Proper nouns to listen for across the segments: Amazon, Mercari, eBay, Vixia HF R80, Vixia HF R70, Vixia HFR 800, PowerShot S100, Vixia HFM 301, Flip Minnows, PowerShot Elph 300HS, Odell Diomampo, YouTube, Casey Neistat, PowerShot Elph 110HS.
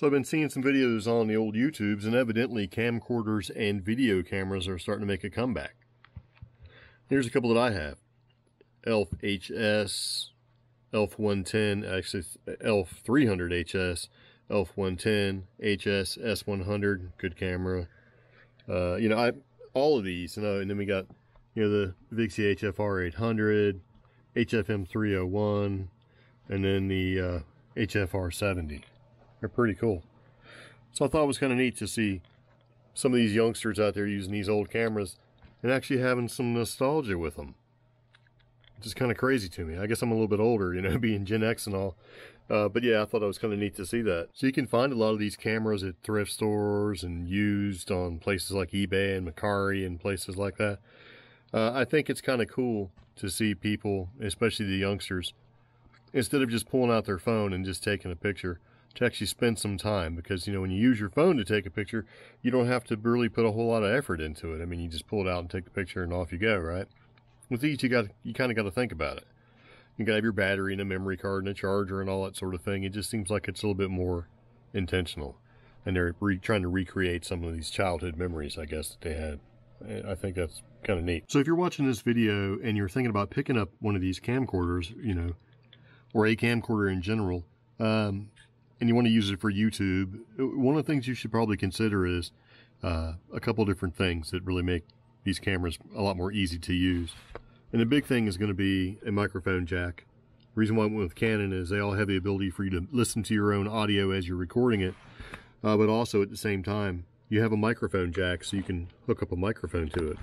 So I've been seeing some videos on the old YouTubes, and evidently camcorders and video cameras are starting to make a comeback. Here's a couple that I have. Elph HS, Elph 110, actually Elph 300HS, Elph 110, HS, S100, good camera. You know, all of these, you know, and then we got, you know, the Vixia HFR 800, HFM 301, and then the HF R70. They're pretty cool. So I thought it was kind of neat to see some of these youngsters out there using these old cameras and actually having some nostalgia with them. It's just kind of crazy to me. I guess I'm a little bit older, you know, being Gen X and all. But yeah, I thought it was kind of neat to see that. So you can find a lot of these cameras at thrift stores and used on places like eBay and Mercari and places like that. I think it's kind of cool to see people, especially the youngsters, instead of just pulling out their phone and just taking a picture, to actually spend some time, because, you know, when you use your phone to take a picture, you don't have to really put a whole lot of effort into it. I mean, you just pull it out and take the picture and off you go, right? With these, you kind of got to think about it. You got to have your battery and a memory card and a charger and all that sort of thing. It just seems like it's a little bit more intentional. And they're trying to recreate some of these childhood memories, I guess, that they had. I think that's kind of neat. So if you're watching this video and you're thinking about picking up one of these camcorders, you know, or a camcorder in general, and you want to use it for YouTube, one of the things you should probably consider is a couple different things that really make these cameras a lot more easy to use. And the big thing is going to be a microphone jack. The reason why I went with Canon is they all have the ability for you to listen to your own audio as you're recording it, but also at the same time, you have a microphone jack, so you can hook up a microphone to it,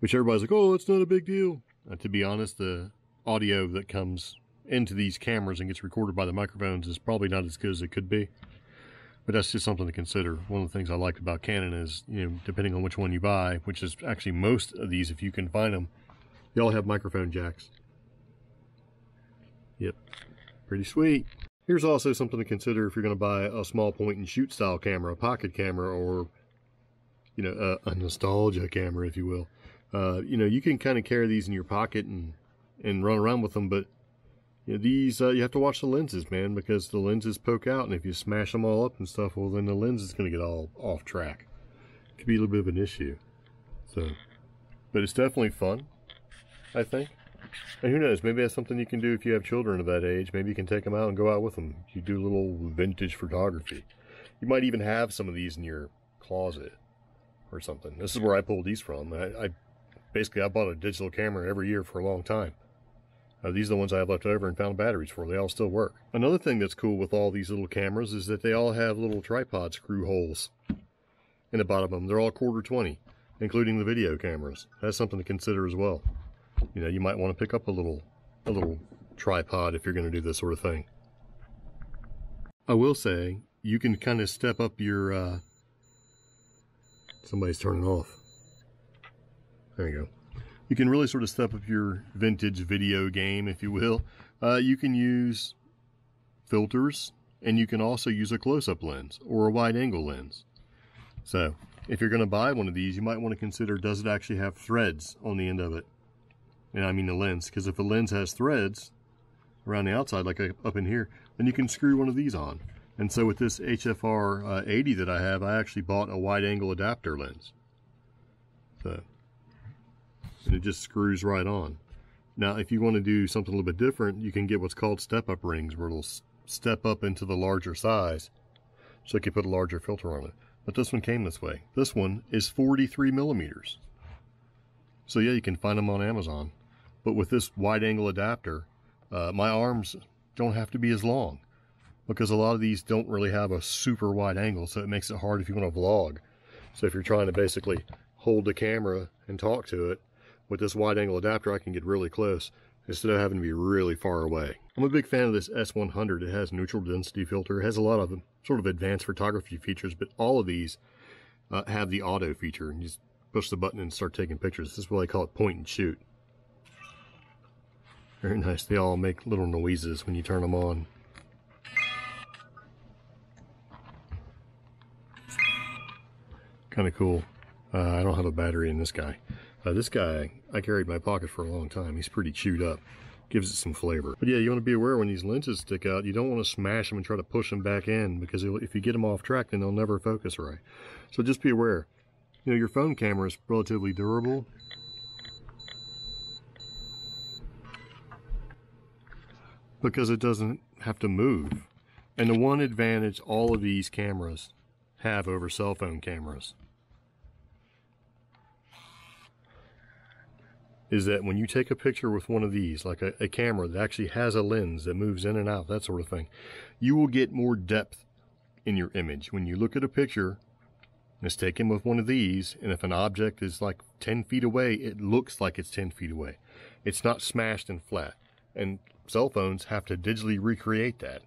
which everybody's like, oh, it's not a big deal. To be honest, the audio that comes into these cameras and gets recorded by the microphones is probably not as good as it could be, but that's just something to consider. One of the things I liked about Canon is, you know, depending on which one you buy, which is actually most of these, if you can find them, they all have microphone jacks. Yep, pretty sweet. Here's also something to consider if you're going to buy a small point and shoot style camera, a pocket camera, or, you know, a nostalgia camera, if you will. You know, you can kind of carry these in your pocket and run around with them, but you know, these, you have to watch the lenses, man, because the lenses poke out, and if you smash them all up and stuff, well, then the lens is going to get all off track. It could be a little bit of an issue. So, but it's definitely fun, I think. And who knows, maybe that's something you can do if you have children of that age. Maybe you can take them out and go out with them. You do little vintage photography. You might even have some of these in your closet or something. This is where I pulled these from. I bought a digital camera every year for a long time. These are the ones I have left over and found batteries for. They all still work. Another thing that's cool with all these little cameras is that they all have little tripod screw holes in the bottom of them. They're all quarter-20, including the video cameras. That's something to consider as well. You know, you might want to pick up a little tripod if you're going to do this sort of thing. I will say, you can kind of step up your... somebody's turning off. There you go. You can really sort of step up your vintage video game, if you will. You can use filters, and you can also use a close-up lens or a wide-angle lens. So if you're going to buy one of these, you might want to consider, does it actually have threads on the end of it? And I mean the lens, because if the lens has threads around the outside, like up in here, then you can screw one of these on. And so with this HFR 80 that I have, I actually bought a wide-angle adapter lens. So... and it just screws right on. Now, if you want to do something a little bit different, you can get what's called step-up rings, where it'll step up into the larger size, so you can put a larger filter on it. But this one came this way. This one is 43 millimeters. So yeah, you can find them on Amazon. But with this wide-angle adapter, my arms don't have to be as long, because a lot of these don't really have a super wide angle, so it makes it hard if you want to vlog. So if you're trying to basically hold the camera and talk to it, with this wide-angle adapter, I can get really close instead of having to be really far away. I'm a big fan of this S100. It has neutral density filter. It has a lot of sort of advanced photography features, but all of these have the auto feature, and you just push the button and start taking pictures. This is why they call it point and shoot. Very nice. They all make little noises when you turn them on. Kind of cool. I don't have a battery in this guy. This guy I carried in my pocket for a long time. He's pretty chewed up. gives it some flavor. But yeah, you want to be aware when these lenses stick out, you don't want to smash them and try to push them back in, because if you get them off track, then they'll never focus right. So just be aware. You know, your phone camera is relatively durable. Because it doesn't have to move. And the one advantage all of these cameras have over cell phone cameras is that when you take a picture with one of these, like a camera that actually has a lens that moves in and out, that sort of thing, you will get more depth in your image. When you look at a picture that's taken with one of these, and if an object is like 10 feet away, it looks like it's 10 feet away. It's not smashed and flat. And cell phones have to digitally recreate that,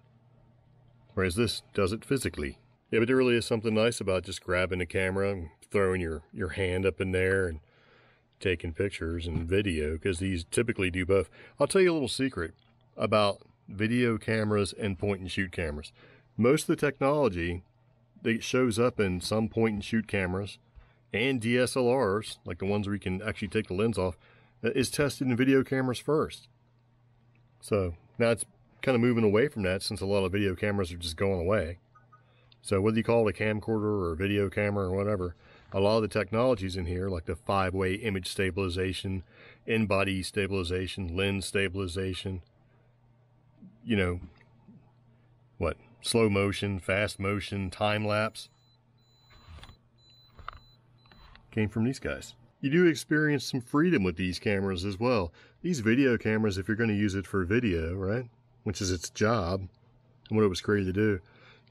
whereas this does it physically. Yeah, but there really is something nice about just grabbing a camera and throwing your hand up in there and taking pictures and video, because these typically do both. I'll tell you a little secret about video cameras and point-and-shoot cameras. Most of the technology that shows up in some point-and-shoot cameras and DSLRs, like the ones where you can actually take the lens off, is tested in video cameras first. So now it's kind of moving away from that, since a lot of video cameras are just going away. So whether you call it a camcorder or a video camera or whatever, a lot of the technologies in here, like the 5-way image stabilization, in-body stabilization, lens stabilization, you know, what, slow motion, fast motion, time-lapse, came from these guys. You do experience some freedom with these cameras as well. These video cameras, if you're going to use it for video, right, which is its job and what it was created to do,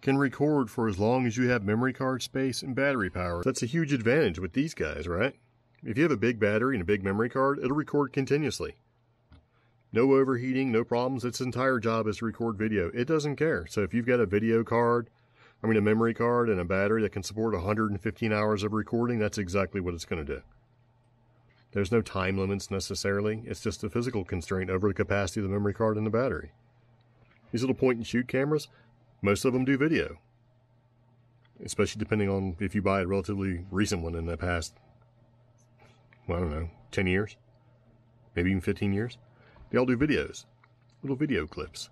can record for as long as you have memory card space and battery power. That's a huge advantage with these guys, right? If you have a big battery and a big memory card, it'll record continuously. No overheating, no problems. Its entire job is to record video. It doesn't care. So if you've got a video card, I mean a memory card and a battery that can support 115 hours of recording, that's exactly what it's going to do. There's no time limits necessarily. It's just a physical constraint over the capacity of the memory card and the battery. These little point-and-shoot cameras, most of them do video, especially depending on if you buy a relatively recent one in the past, well, I don't know, 10 years, maybe even 15 years. They all do videos, little video clips.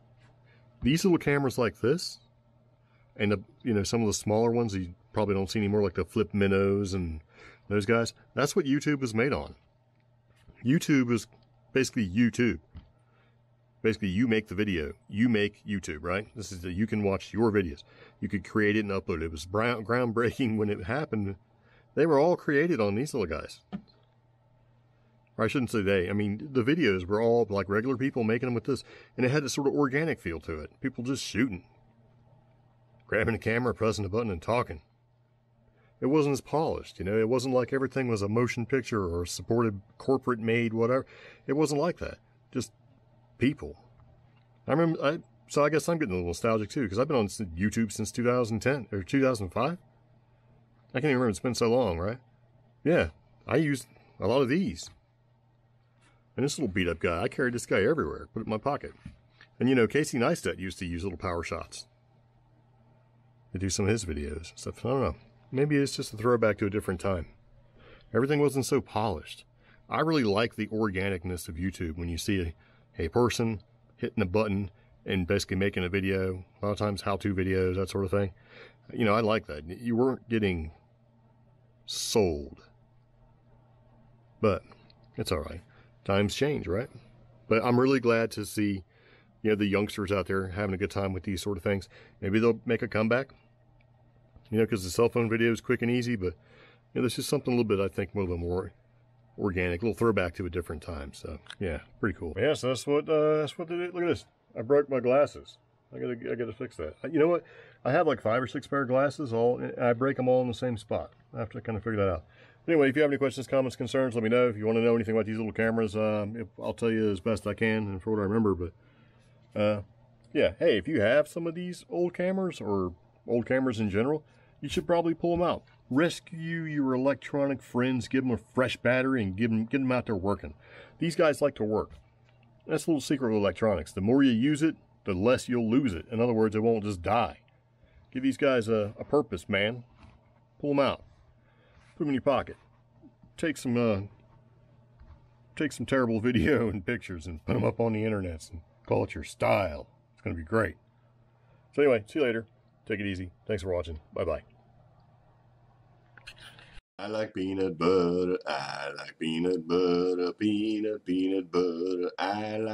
These little cameras like this, and you know, some of the smaller ones you probably don't see anymore, like the Flip Minnows and those guys, that's what YouTube is made on. YouTube is basically YouTube. Basically, you make the video. You make YouTube, right? This is that you can watch your videos. You could create it and upload it. It was groundbreaking when it happened. They were all created on these little guys. Or I shouldn't say they. I mean, the videos were all like regular people making them with this. And it had this sort of organic feel to it. People just shooting. Grabbing a camera, pressing a button, and talking. It wasn't as polished, you know. It wasn't like everything was a motion picture or supported corporate-made whatever. It wasn't like that. Just people. I remember, so I guess I'm getting a little nostalgic too, because I've been on YouTube since 2010 or 2005. I can't even remember, it's been so long, right? Yeah, I used a lot of these. And this little beat-up guy, I carried this guy everywhere, put it in my pocket. And you know, Casey Neistat used to use little power shots to do some of his videos and stuff. I don't know. Maybe it's just a throwback to a different time. Everything wasn't so polished. I really like the organicness of YouTube when you see a person hitting a button and basically making a video, a lot of times how-to videos, that sort of thing. You know, I like that. You weren't getting sold. But it's all right. Times change, right? But I'm really glad to see, you know, the youngsters out there having a good time with these sort of things. Maybe they'll make a comeback, you know, because the cell phone video is quick and easy, but you know, there's just something a little bit, I think, a little bit more organic, a little throwback to a different time. So yeah, pretty cool. Yeah, so that's what they did. Look at this. I broke my glasses. I gotta fix that. You know what? I have like 5 or 6 pair of glasses. I break them all in the same spot. I have to kind of figure that out. Anyway, if you have any questions, comments, concerns, let me know. If you want to know anything about these little cameras, I'll tell you as best I can and for what I remember. But yeah, hey, if you have some of these old cameras or old cameras in general, you should probably pull them out. Rescue your electronic friends, give them a fresh battery, and get them out there working. These guys like to work. That's a little secret of electronics. The more you use it, the less you'll lose it. In other words, it won't just die. Give these guys a purpose, man. Pull them out. Put them in your pocket. Take some take some terrible video and pictures and put them up on the internet and call it your style. It's going to be great. So anyway, see you later. Take it easy. Thanks for watching. Bye-bye. I like peanut butter. I like peanut butter. Peanut butter. I like